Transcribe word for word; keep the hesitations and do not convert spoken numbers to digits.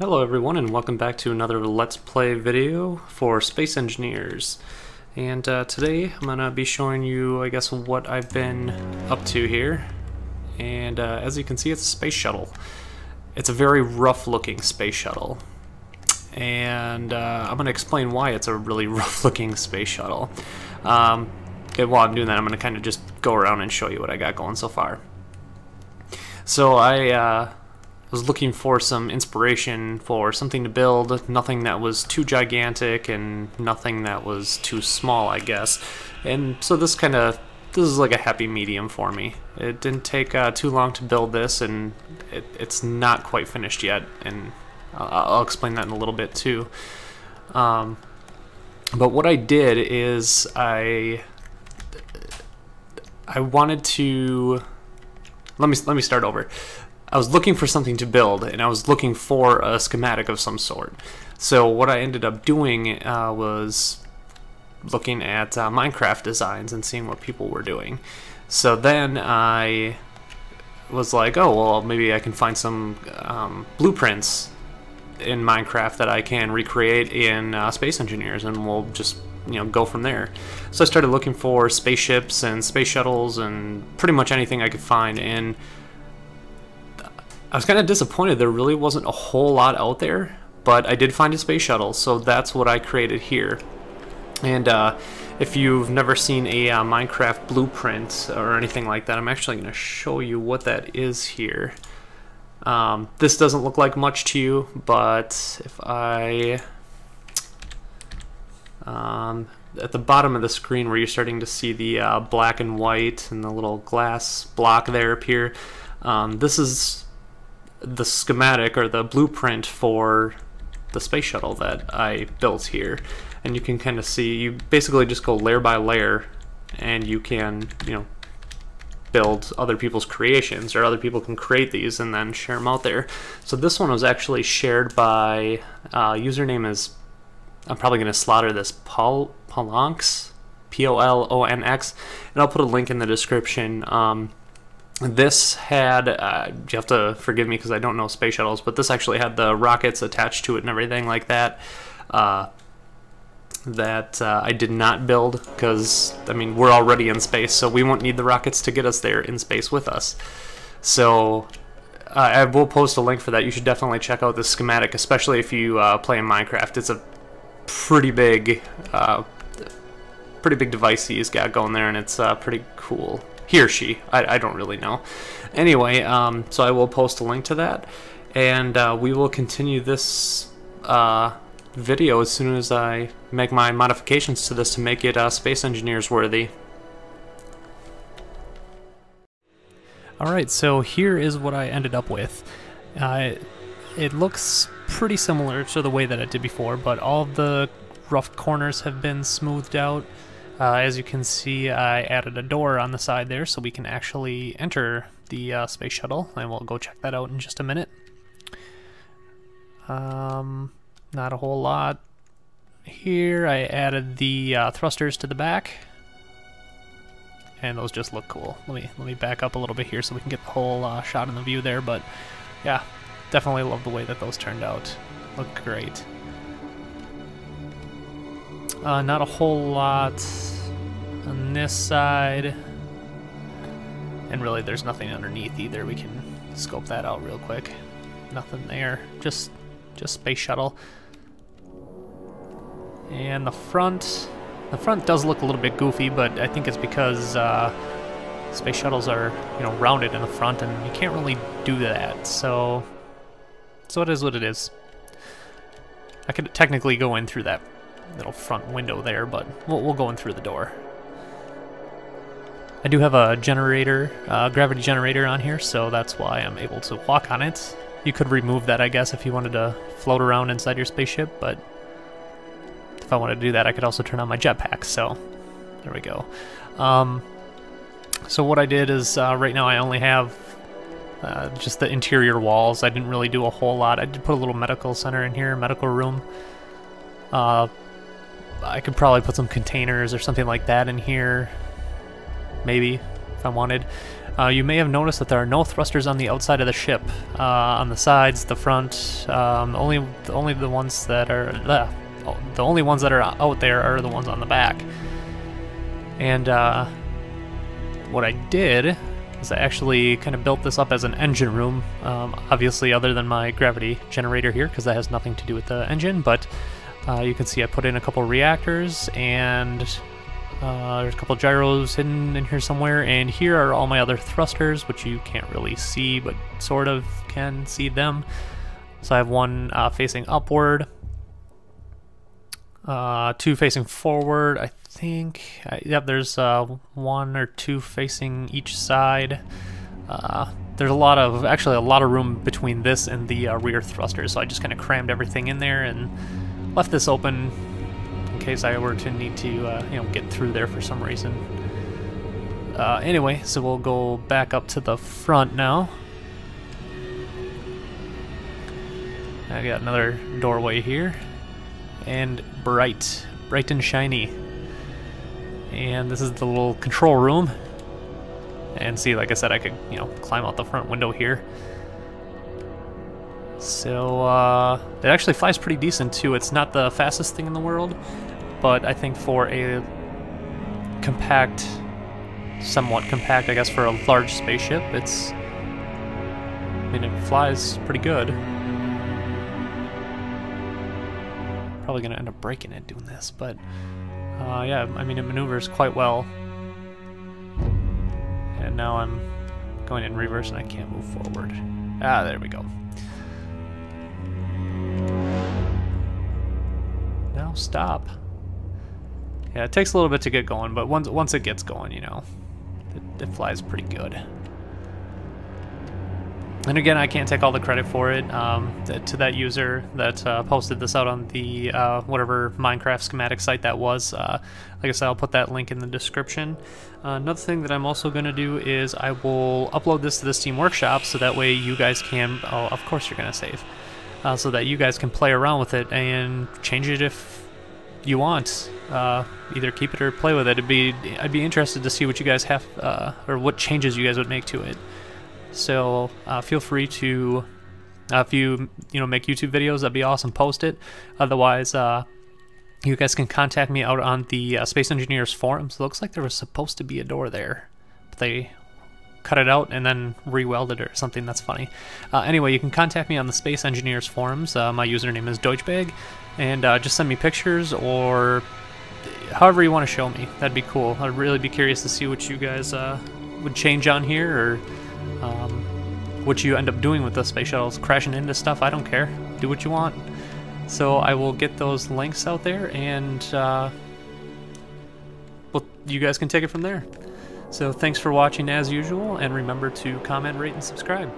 Hello everyone, and welcome back to another Let's Play video for Space Engineers. And uh, today I'm gonna be showing you, I guess, what I've been up to here. And uh, as you can see, it's a space shuttle. It's a very rough looking space shuttle. And uh, I'm gonna explain why it's a really rough looking space shuttle. Um, and while I'm doing that, I'm gonna kinda just go around and show you what I got going so far. So I uh, was looking for some inspiration for something to build, nothing that was too gigantic and nothing that was too small, I guess. And so this kind of, this is like a happy medium for me. It didn't take uh, too long to build this, and it, it's not quite finished yet, and I'll, I'll explain that in a little bit too. Um, but what I did is I I wanted to let me let me start over. I was looking for something to build, and I was looking for a schematic of some sort. So what I ended up doing uh, was looking at uh, Minecraft designs and seeing what people were doing. So then I was like, oh, well, maybe I can find some um, blueprints in Minecraft that I can recreate in uh, Space Engineers, and we'll just, you know, go from there. So I started looking for spaceships and space shuttles and pretty much anything I could find, and I was kind of disappointed there really wasn't a whole lot out there, but I did find a space shuttle, so that's what I created here. And uh, if you've never seen a uh, Minecraft blueprint or anything like that, I'm actually going to show you what that is here. Um, this doesn't look like much to you, but if I... Um, at the bottom of the screen where you're starting to see the uh, black and white and the little glass block there appear, um, this is the schematic or the blueprint for the space shuttle that I built here. And you can kind of see, you basically just go layer by layer, and you can, you know, build other people's creations, or other people can create these and then share them out there. So this one was actually shared by uh, username is, I'm probably going to slaughter this, Paul Polonx, P O L O N X, and I'll put a link in the description. Um, This had, uh, you have to forgive me because I don't know space shuttles, but this actually had the rockets attached to it and everything like that, uh, that uh, I did not build because, I mean, we're already in space, so we won't need the rockets to get us there in space with us. So uh, I will post a link for that. You should definitely check out this schematic, especially if you uh, play in Minecraft. It's a pretty big, uh, pretty big device he's got going there, and it's uh, pretty cool. He or she, I, I don't really know. Anyway, um, so I will post a link to that, and uh, we will continue this uh, video as soon as I make my modifications to this to make it uh, Space Engineers worthy. Alright, so here is what I ended up with. Uh, it, it looks pretty similar to the way that I did before, but all the rough corners have been smoothed out. Uh, as you can see, I added a door on the side there so we can actually enter the uh, space shuttle, and we'll go check that out in just a minute. Um, not a whole lot here. I added the uh, thrusters to the back, and those just look cool. Let me let me back up a little bit here so we can get the whole uh, shot in the view there. But yeah, definitely love the way that those turned out. Look great. Uh, not a whole lot on this side, and really there's nothing underneath either. We can scope that out real quick. Nothing there, just just space shuttle. And the front, the front does look a little bit goofy, but I think it's because uh, space shuttles are, you know, rounded in the front, and you can't really do that. So, so it is what it is. I could technically go in through that little front window there, but we'll, we'll go in through the door. I do have a generator, uh, gravity generator on here, so that's why I'm able to walk on it. You could remove that, I guess, if you wanted to float around inside your spaceship, but if I wanted to do that, I could also turn on my jetpack, so there we go. Um, so what I did is, uh, right now I only have uh, just the interior walls. I didn't really do a whole lot. I did put a little medical center in here, medical room. Uh, I could probably put some containers or something like that in here, maybe, if I wanted. Uh, you may have noticed that there are no thrusters on the outside of the ship, uh, on the sides, the front. Um, only, only the ones that are uh, the only ones that are out there are the ones on the back. And uh, what I did is I actually kind of built this up as an engine room. Um, obviously, other than my gravity generator here, because that has nothing to do with the engine. But uh, you can see I put in a couple reactors and. Uh, there's a couple gyros hidden in here somewhere, and here are all my other thrusters, which you can't really see, but sort of can see them. So I have one uh, facing upward, uh, two facing forward, I think. Uh, yep, there's uh, one or two facing each side. Uh, there's a lot of, actually a lot of room between this and the uh, rear thrusters, so I just kind of crammed everything in there and left this open. In case I were to need to, uh, you know, get through there for some reason. Uh, anyway, so we'll go back up to the front now. I got another doorway here, and bright, bright and shiny. And this is the little control room. And see, like I said, I could, you know, climb out the front window here. So uh, it actually flies pretty decent too. It's not the fastest thing in the world, but I think for a compact, somewhat compact, I guess, for a large spaceship, it's, I mean, it flies pretty good. Probably gonna end up breaking it doing this, but uh, yeah, I mean, it maneuvers quite well. And now I'm going in reverse and I can't move forward. Ah, there we go. Now stop. Yeah, it takes a little bit to get going, but once once it gets going, you know, it, it flies pretty good. And again, I can't take all the credit for it. Um, to, to that user that uh, posted this out on the uh, whatever Minecraft schematic site that was, uh, like I said, I'll put that link in the description. Uh, another thing that I'm also going to do is I will upload this to the Steam Workshop, so that way you guys can. Oh, of course you're going to save. Uh, so that you guys can play around with it and change it if you want. Uh, either keep it or play with it. It'd be, I'd be interested to see what you guys have, uh, or what changes you guys would make to it. So uh, feel free to, uh, if you you know make YouTube videos, that'd be awesome. Post it. Otherwise, uh, you guys can contact me out on the uh, Space Engineers forums. It looks like there was supposed to be a door there, but they cut it out and then re-welded it or something. That's funny. Uh, anyway, you can contact me on the Space Engineers forums. Uh, my username is DeutschBag, and uh, just send me pictures or however you want to show me. That'd be cool. I'd really be curious to see what you guys uh, would change on here, or um, what you end up doing with the space shuttles, crashing into stuff. I don't care. Do what you want. So I will get those links out there, and uh, well, you guys can take it from there. So thanks for watching as usual, and remember to comment, rate, and subscribe.